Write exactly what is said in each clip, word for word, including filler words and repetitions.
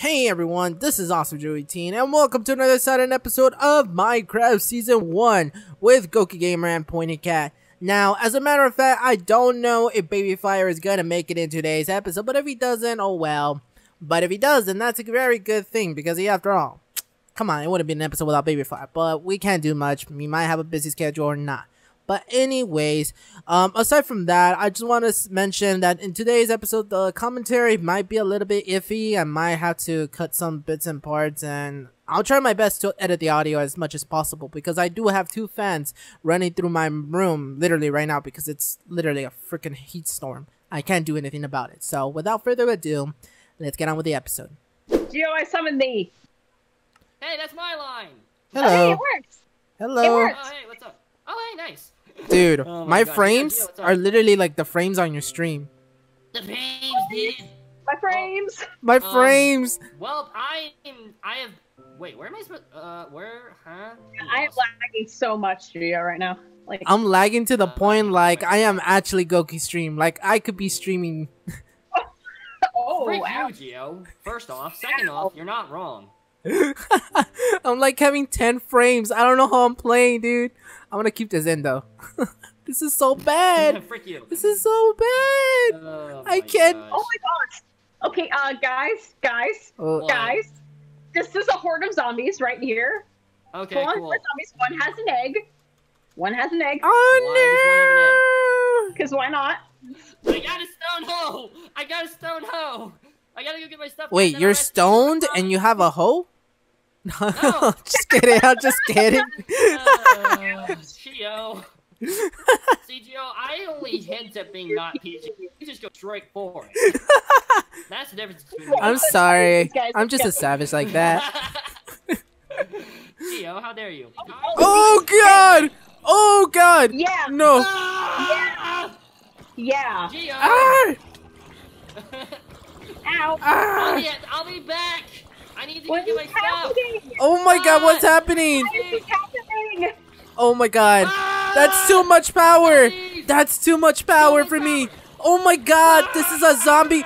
Hey everyone, this is Awesome Geo eighteen and welcome to another Saturday episode of Minecraft Season one with Gokey Gamer and PointeKat. Now, as a matter of fact, I don't know if BabyFire is gonna make it in today's episode, but if he doesn't, oh well. But if he does, then that's a very good thing, because he, after all, come on, it wouldn't be an episode without BabyFire, but we can't do much. We might have a busy schedule or not. But anyways, um, aside from that, I just want to mention that in today's episode, the commentary might be a little bit iffy. I might have to cut some bits and parts, and I'll try my best to edit the audio as much as possible, because I do have two fans running through my room literally right now, because it's literally a freaking heat storm. I can't do anything about it. So without further ado, let's get on with the episode. Geo, I summoned thee. Hey, that's my line. Hello. Oh, hey, it works. Hello. It works. Oh, hey, what's up? Oh, hey, nice. Dude, oh my, my frames are literally like the frames on your stream. The frames, dude. My frames. My um, frames. Well, I am. I have. Wait, where am I supposed? Uh, where? Huh? Yeah, I am lagging so much, Geo, right now. Like I'm lagging to the uh, point like I am actually Gokey stream. Like I could be streaming. Oh, freak wow. You, Geo. First off, second Ow. off, you're not wrong. I'm like having ten frames. I don't know how I'm playing, dude. I'm gonna keep this in though. This is so bad. Frick you. This is so bad. Oh, I can't. Gosh. Oh my gosh. Okay, uh, guys, guys, oh. guys. This is a horde of zombies right here. Okay, Go on, cool. zombies. One has an egg. One has an egg. Oh why no! Because why not? I got a stone hoe. I got a stone hoe. I gotta go get my stuff. Wait, you're stoned and you have a hoe? No, no. Just kidding. I'm just kidding. uh, Geo. See, Geo, I only hint at being not P G. You just go straight forward. That's the difference between I'm us. Sorry. I'm just a savage like that. Geo, how dare you? Oh, God! Oh, God! Yeah! No! Yeah! Yeah! Geo! Ah! Ow. Ah. I'll, be, I'll be back. I need to what get my stuff. Oh my God, what's happening? What is happening? Oh my God, ah. that's too much power. Please. That's too much power too for much me. Power. Oh my God, ah. this is a zombie.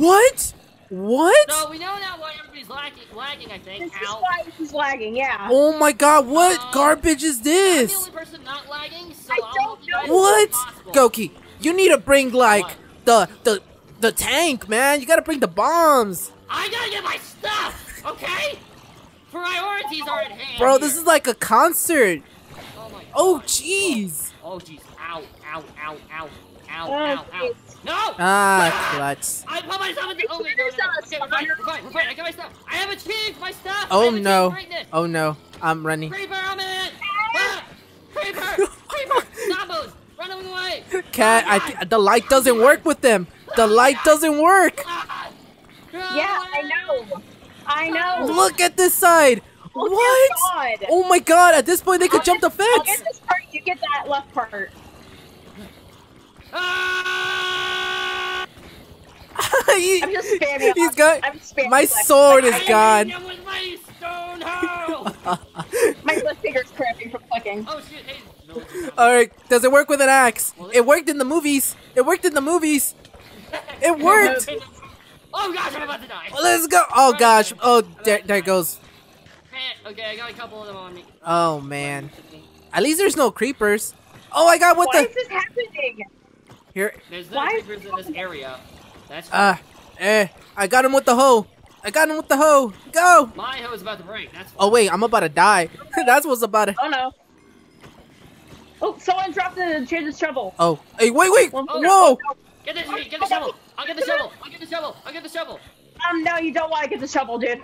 what? What? No, we know now why everybody's lagging. Lagging, I think. This Ow. is why he's lagging. Yeah. Oh my God, what uh, garbage is this? I'm the only person not lagging, so I don't know. What? Gokey, you need to bring like what? the the. The tank, man. You gotta bring the bombs. I gotta get my stuff, okay? Priorities are at hand. Bro, this here. is like a concert. Oh, my oh jeez. Oh, jeez. Ow, ow, ow, ow, ow, ow, ow. No! Ah, clutch. I put myself in the... Oh, wait, no, no, no. Okay, we're fine, we're fine, we're fine. I got my stuff. I have achieved my stuff. Oh, no. Oh, no. I'm running. Creeper, I'm in it. Ah! Creeper, creeper. Zombos, run away. Cat, oh, I, the light doesn't work with them. The light doesn't work! Yeah, I know. I know. Look at this side! Oh, what? God. Oh my God, at this point they could I'll jump get, the fence! I'll get this part, you get that left part. he, I'm just spamming. He's got, I'm spamming my sword left. is I gone. My, stone my left finger's cramping from clicking. Oh, shoot. Hey, no, alright, does it work with an axe? Well, it worked in the movies. It worked in the movies. It worked! Oh gosh, I'm about to die! Let's go! Oh gosh! Oh, there, there it goes. Okay, I got a couple of them on me. Oh man. At least there's no creepers. Oh, I got what Why the- Why is this happening? Here. There's no creepers in this area. That's uh, eh. I got him with the hoe. I got him with the hoe. Go! My hoe's about to break. That's oh wait, I'm about to die. That's what's about to- Oh no. Oh, someone dropped the change shovel. Oh. Hey, wait, wait! Whoa! Oh, no. Get the, get the shovel! I'll get the shovel! I'll get the shovel! I'll get the shovel! Um, no, you don't want to get the shovel, dude.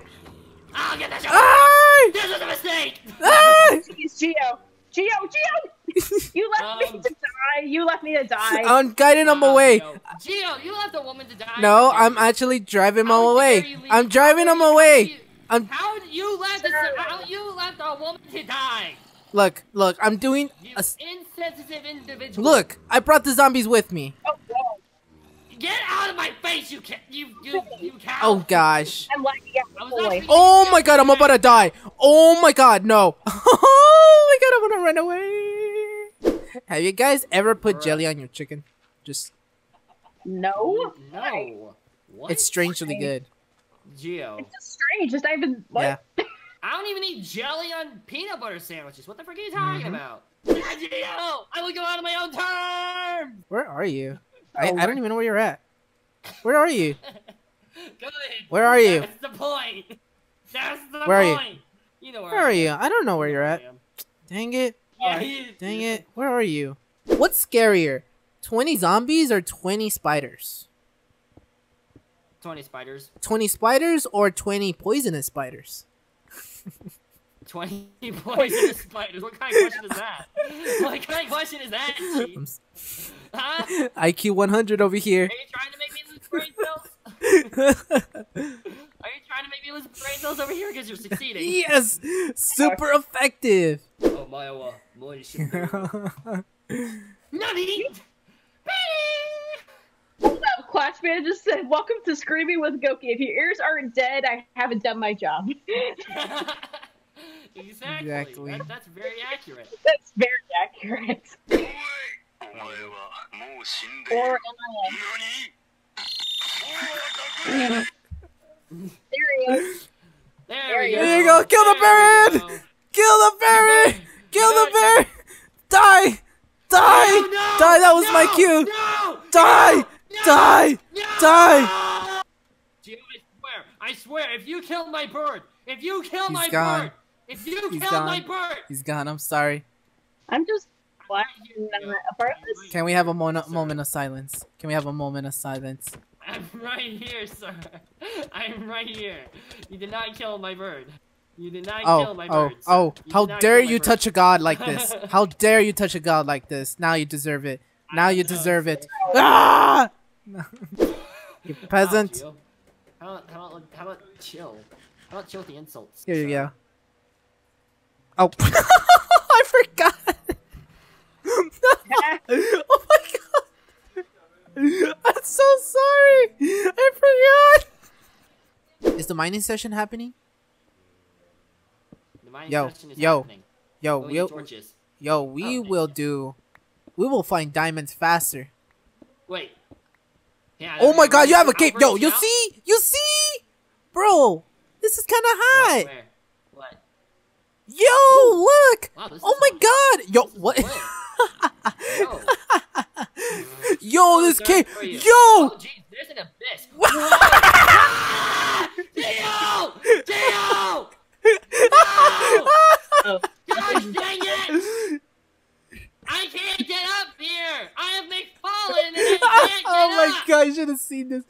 I'll get the shovel! Ah! This was a mistake! Ah! Jeez, Geo. Geo, Geo! You left um, me to die! You left me to die! I'm guiding him uh, away! No. Geo, you left a woman to die! No, I'm actually driving him away! I'm driving him away! I'm... How you left a, how you left a woman to die? Look, look, I'm doing you a... insensitive individual. Look, I brought the zombies with me. Oh, wow. Get out of my face, you can you you you cow. Oh gosh. I'm like, yeah, boy. Oh my God, I'm about to die. Oh my God, no. Oh my God, I'm gonna run away. Have you guys ever put right. jelly on your chicken? Just No. No. What? It's strangely good. Geo. It's just strange. Just I've been. What? Yeah. I don't even eat jelly on peanut butter sandwiches. What the frick are you talking mm-hmm. about? Yeah, Geo! I will go out on my own terms. Where are you? Oh, I, I don't even know where you're at. Where are you? Good. Where are you? That's the point. That's the where point. Are you? You know where, where are you? I don't know where you're at. Dang it. Yeah, he Dang it. Where are you? What's scarier? twenty zombies or twenty spiders? twenty spiders. twenty spiders or twenty poisonous spiders? twenty poisonous spiders? What kind of question is that? What kind of question is that? Huh? I Q one hundred over here. Are you trying to make me lose brain cells? Are you trying to make me lose brain cells over here because you're succeeding? Yes! Super effective! Oh, my, uh, my shit. Nutty! What's up, Clashman? I just said, welcome to Screaming with Gokey. If your ears aren't dead, I haven't done my job. Exactly. exactly. That, that's very accurate. That's very accurate. Or am I? There he is. There, there you go. There you go. Kill the Baron! Kill the Baron! Kill the Baron! Die! Die! No, no, die! That was no, my cue! No, die! No, die! No, die! No. Geo, I swear, I swear, if you kill my bird, if you kill He's my gone. bird, if you He's kill gone. my bird! He's gone, I'm sorry. I'm just glad you're not a part of this. Can we have a mo moment of silence? Can we have a moment of silence? I'm right here, sir. I'm right here. You did not kill my bird. You did not oh, kill my oh, birds. Oh, you how dare you birds. touch a god like this? How dare you touch a god like this? Now you deserve it. Now you know, deserve so. it. Ah! You peasant. How about, how, about, how about chill? How about chill with the insults? Here so. you go. Oh. I forgot. Oh my god. I'm so sorry. I forgot. Is the mining session happening? Yo, yo, happening. yo, we'll, yo, we oh, will do, we will find diamonds faster. Wait. Yeah, oh my god, you, you have a cape. Yo, you out? see? You see? Bro, this is kind of hot. Where? What? Yo, Ooh. look. Wow, oh my awesome. god. Yo, what? Yo, yo this cape. Yo. Oh, geez, there's an abyss. Geo! Geo! No! Oh. Gosh dang it! I can't get up here! I have been fallen and I can't get Oh my up. god, you should have seen this.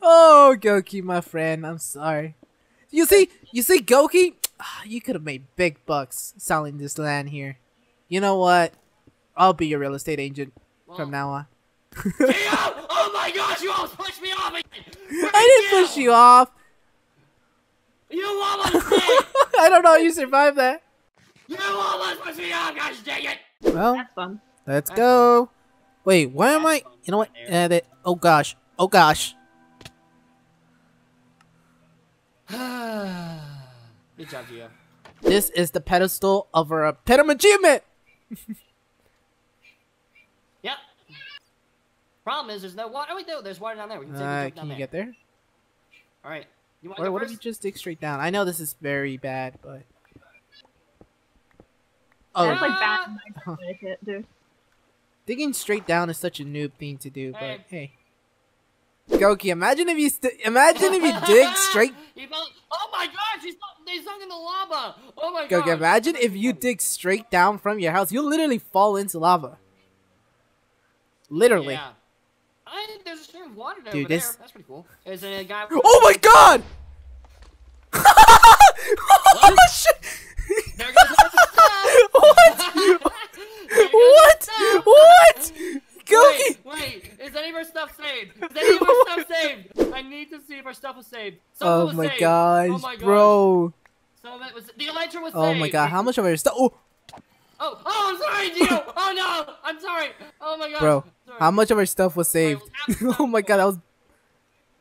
Oh, Gokey, my friend, I'm sorry. You see, you see, Gokey, you could have made big bucks selling this land here. You know what? I'll be your real estate agent well. from now on. Oh my gosh, you almost pushed me off again! Where I didn't you? push you off! You almost did! I don't know how you survived that. You almost pushed me off, gosh dang it! Well, that's fun. Let's that's go. Fun. Wait, why am I? You know what? Uh, they, oh gosh. Oh gosh. Good job, Geo. This is the pedestal of our pedum achievement! Yep. Problem is, there's no water. Oh, wait, no, there's water down there. We can take uh, a jump down there. Can you get there? Alright. You or what first? if you just dig straight down? I know this is very bad, but oh, that's like bad. Huh. Dude. Digging straight down is such a noob thing to do, hey. but hey, Gokey, imagine if you st imagine if you dig straight. Oh my gosh, he's not, they sunk in the lava. Oh my god. Gokey, imagine if you dig straight down from your house, you'll literally fall into lava. Literally. Yeah. I, there's a stream of water Dude, over this... there. That's pretty cool. There's a guy. Oh my god! Oh shit! There goes what? What? What? What? Wait, wait. Is any of our stuff saved? Is any of our stuff saved? I need to see if our stuff was saved. Someone oh, was my saved. Gosh, oh my gosh, bro. Some of it was. The elytra was oh saved. Oh my god, how much of our stuff? Oh. Oh, oh, I'm sorry, Geo. Oh no, I'm sorry. Oh my god. Bro, sorry. How much of our stuff was saved? Oh my god, that was.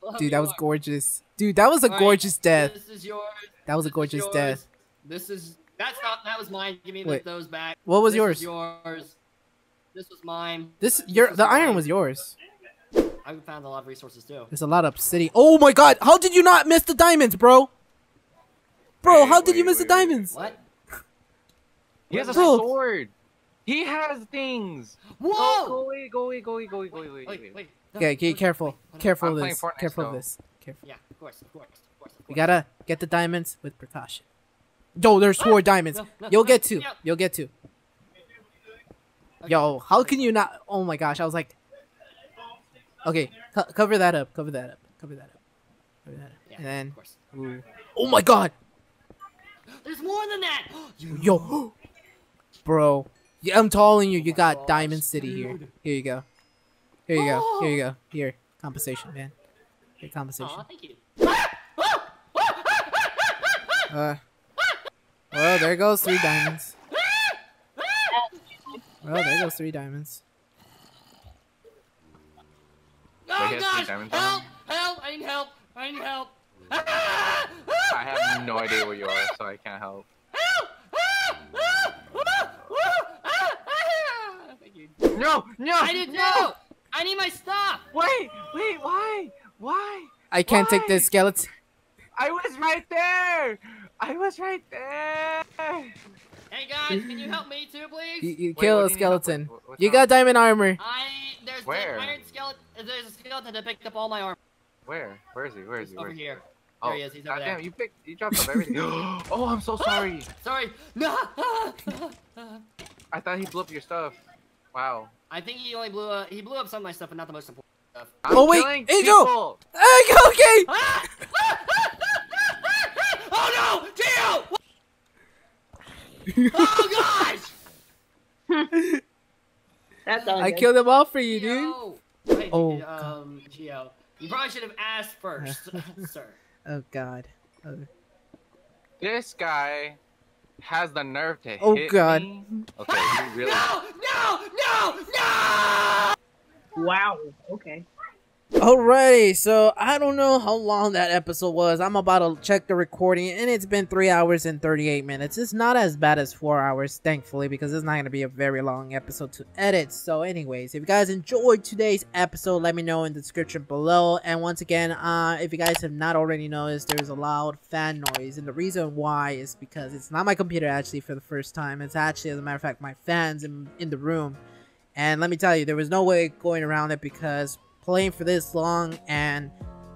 Well, Dude, that was are. gorgeous. Dude, that was a All gorgeous right. death. This is yours. That was this a gorgeous death. This is. That's not. That was mine. Give me Wait. those back. What was this yours? Yours. This was mine. This your. This the iron mine. was yours. I found a lot of resources too. There's a lot of obsidian. Oh my god! How did you not miss the diamonds, bro? Bro, wait, how did wait, you miss wait, the diamonds? What? He has a bro. sword. He has things. Whoa! Oh, go away! Go away! Go away! Go away! Go away! Wait! Wait! wait, wait. No, okay, be careful. Wait, careful of this. Fortnite, careful of this. Careful. Yeah, of course, of course, of course. You gotta get the diamonds with precaution. Yo, there's four ah, diamonds. No, no, You'll no, get two. No. You'll get two. Okay. Yo, how can you not? Oh my gosh, I was like. Okay, co cover that up. Cover that up. Cover that up. Cover that up. Yeah, and then. Of course. Ooh. Oh my god! There's more than that! Yo! Bro. Yeah, I'm telling you, you got Diamond City here. Here you go. Here you go. Here you go. Here. Compensation, man. Here, compensation. Aw, thank you. Uh. Well, there goes three diamonds. Well, there goes three diamonds. Oh gosh! Help! Help! I need help! I need help! I have no idea where you are, so I can't help. No! No! I didn't know! No. I need my stuff! Wait! Wait! Why? Why? I can't why? take this skeleton. I was right there! I was right there! Hey guys, can you help me too, please? You, you kill Wait, a skeleton. You, you got diamond armor. I there's Where? The iron skeleton. There's a skeleton that picked up all my armor. Where? Where is he? Where is he? Where over is he? here. Oh, there he is. He's over there. Damn, you picked. You dropped up everything. Oh, I'm so sorry. Sorry. No. I thought he blew up your stuff. Wow. I think he only blew up. He blew up some of my stuff, but not the most important stuff. I'm oh wait, Angel. Angel, okay. Ah! Oh no, Geo! What? Oh gosh! That's all I good. killed them all for you, Geo. dude. Wait, oh, um, Geo, you probably should have asked first, sir. Oh god. Oh. This guy has the nerve to oh, hit god. me. Oh god. Okay. Really... No! No! No! No! Wow. Okay. Alrighty, so I don't know how long that episode was. I'm about to check the recording, and it's been three hours and thirty-eight minutes. It's not as bad as four hours, thankfully, because it's not going to be a very long episode to edit. So anyways, if you guys enjoyed today's episode, let me know in the description below. And once again, uh, if you guys have not already noticed, there's a loud fan noise. And the reason why is because it's not my computer, actually, for the first time. It's actually, as a matter of fact, my fans in, in the room. And let me tell you, there was no way going around it because... playing for this long and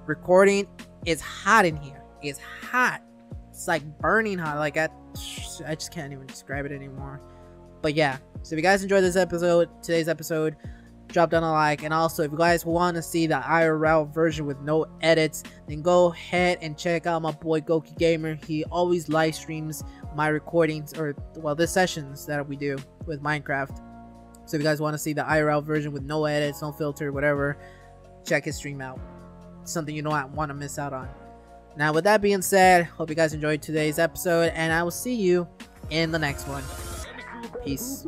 recording, it's hot in here. It's hot. It's like burning hot. Like I, I just can't even describe it anymore. But yeah. So if you guys enjoyed this episode, today's episode, drop down a like. And also, if you guys want to see the I R L version with no edits, then go ahead and check out my boy Gokey Gamer. He always live streams my recordings, or well, the sessions that we do with Minecraft. So if you guys want to see the I R L version with no edits, no filter, whatever, check his stream out. It's something you don't want to miss out on. Now, with that being said, hope you guys enjoyed today's episode, and I will see you in the next one. Peace.